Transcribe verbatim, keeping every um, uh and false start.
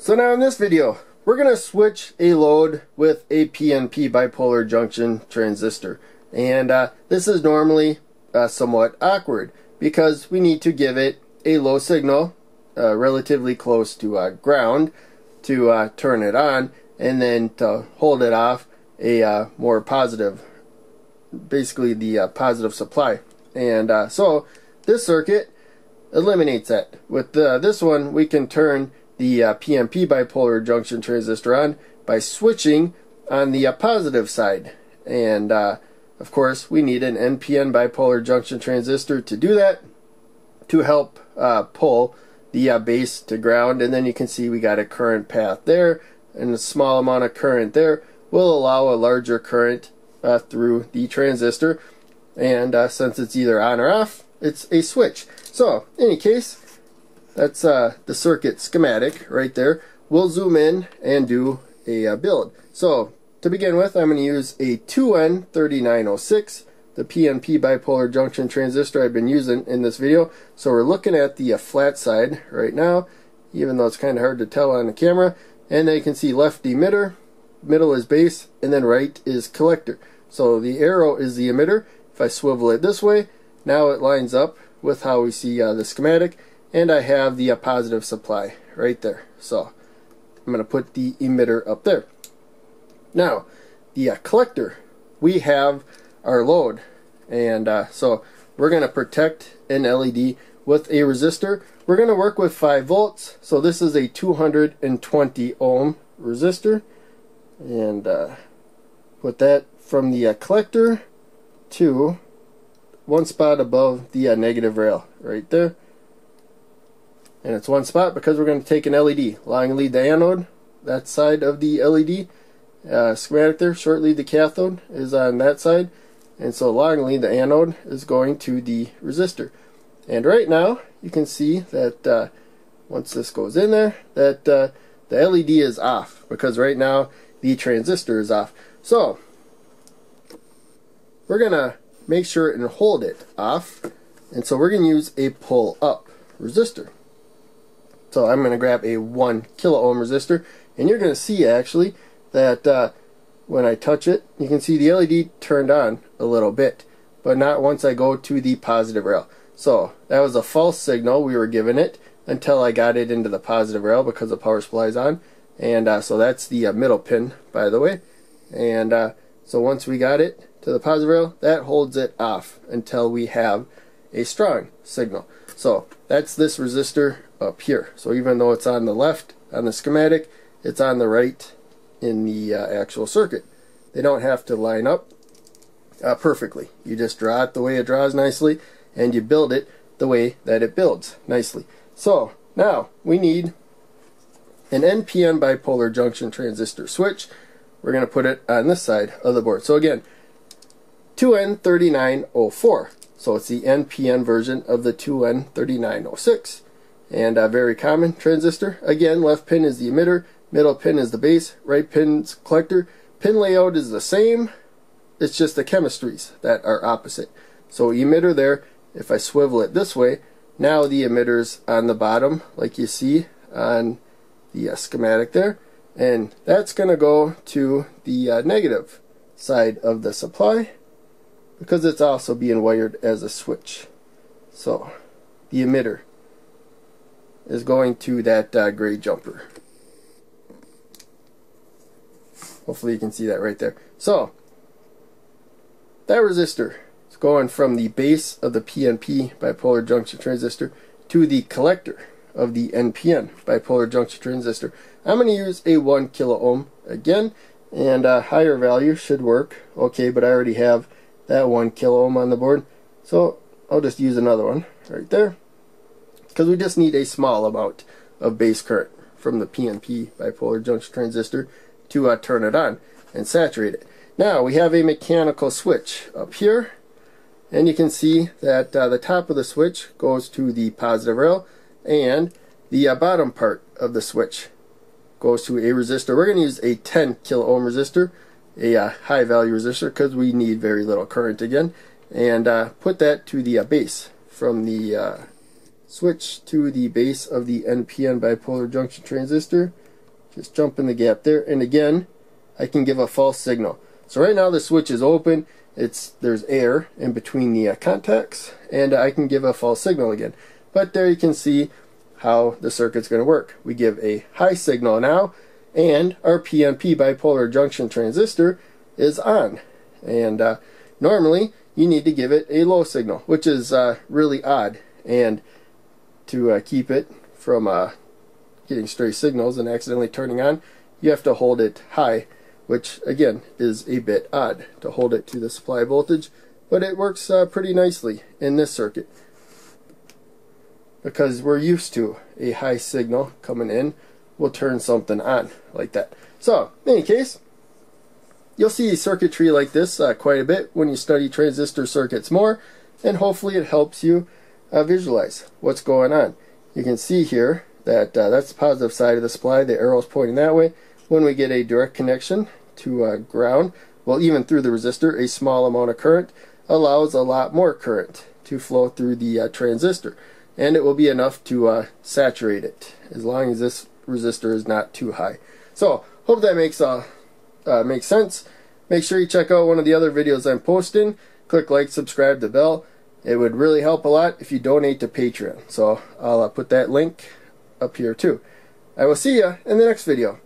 So now in this video, we're going to switch a load with a P N P bipolar junction transistor. And uh, this is normally uh, somewhat awkward because we need to give it a low signal uh, relatively close to uh, ground to uh, turn it on, and then to hold it off a uh, more positive, basically the uh, positive supply. And uh, so this circuit eliminates that. With uh, this one, we can turn the uh, P N P bipolar junction transistor on by switching on the uh, positive side. And uh, of course, we need an N P N bipolar junction transistor to do that, to help uh, pull the uh, base to ground. And then you can see we got a current path there, and a small amount of current there will allow a larger current uh, through the transistor. And uh, since it's either on or off, it's a switch. So in any case, that's uh, the circuit schematic right there. We'll zoom in and do a uh, build. So to begin with, I'm going to use a two N thirty-nine oh six, the P N P bipolar junction transistor I've been using in this video. So we're looking at the uh, flat side right now, even though it's kind of hard to tell on the camera. And then you can see left emitter, middle is base, and then right is collector. So the arrow is the emitter. If I swivel it this way, now it lines up with how we see uh, the schematic. And I have the uh, positive supply right there. So I'm going to put the emitter up there. Now, the uh, collector, we have our load. And uh, so we're going to protect an L E D with a resistor. We're going to work with five volts. So this is a two hundred twenty ohm resistor. And uh, put that from the uh, collector to one spot above the uh, negative rail right there. And it's one spot because we're going to take an L E D. Long lead the anode, that side of the L E D uh, schematic there. Short lead the cathode is on that side. And so long lead the anode is going to the resistor. And right now you can see that uh, once this goes in there, that uh, the L E D is off, because right now the transistor is off. So we're going to make sure and hold it off. And so we're going to use a pull up resistor. So I'm going to grab a one kilo ohm resistor, and you're going to see actually that uh, when I touch it, you can see the L E D turned on a little bit, but not once I go to the positive rail. So that was a false signal we were giving it until I got it into the positive rail because the power supply is on. And uh, so that's the uh, middle pin, by the way. And uh, so once we got it to the positive rail, that holds it off until we have a strong signal. So that's this resistor up here. So even though it's on the left on the schematic, it's on the right in the uh, actual circuit. They don't have to line up uh, perfectly. You just draw it the way it draws nicely, and you build it the way that it builds nicely. So now we need an N P N bipolar junction transistor switch. We're going to put it on this side of the board. So again, two N thirty-nine oh four. So it's the N P N version of the two N thirty-nine oh six. And a very common transistor. Again, left pin is the emitter, middle pin is the base, right pin's collector. Pin layout is the same, it's just the chemistries that are opposite. So emitter there, if I swivel it this way, now the emitter's on the bottom, like you see on the uh, schematic there. And that's going to go to the uh, negative side of the supply, because it's also being wired as a switch. So the emitter is going to that uh, gray jumper. Hopefully you can see that right there. So that resistor is going from the base of the P N P bipolar junction transistor to the collector of the N P N bipolar junction transistor. I'm going to use a one kilo ohm again, and a higher value should work okay, but I already have that one kilo ohm on the board, so I'll just use another one right there, because we just need a small amount of base current from the P N P bipolar junction transistor to uh, turn it on and saturate it. Now we have a mechanical switch up here, and you can see that uh, the top of the switch goes to the positive rail, and the uh, bottom part of the switch goes to a resistor. We're going to use a ten kilo ohm resistor, a uh, high value resistor, because we need very little current again, and uh, put that to the uh, base from the uh, switch to the base of the N P N bipolar junction transistor, just jump in the gap there, and again I can give a false signal. So right now the switch is open, it's there's air in between the uh, contacts, and I can give a false signal again. But there you can see how the circuit's going to work. We give a high signal now, and our P N P bipolar junction transistor is on. And uh, normally you need to give it a low signal, which is uh, really odd, and to uh, keep it from uh, getting stray signals and accidentally turning on, you have to hold it high, which again is a bit odd to hold it to the supply voltage, but it works uh, pretty nicely in this circuit because we're used to a high signal coming in will turn something on like that. So in any case, you'll see circuitry like this uh, quite a bit when you study transistor circuits more, and hopefully it helps you uh, visualize what's going on. You can see here that uh, that's the positive side of the supply, the arrow's pointing that way. When we get a direct connection to uh, ground, well, even through the resistor, a small amount of current allows a lot more current to flow through the uh, transistor, and it will be enough to uh, saturate it as long as this resistor is not too high. So hope that makes uh, uh, makes sense. Make sure you check out one of the other videos I'm posting. Click like, subscribe, the bell. It would really help a lot if you donate to Patreon. So I'll uh, put that link up here too. I will see you in the next video.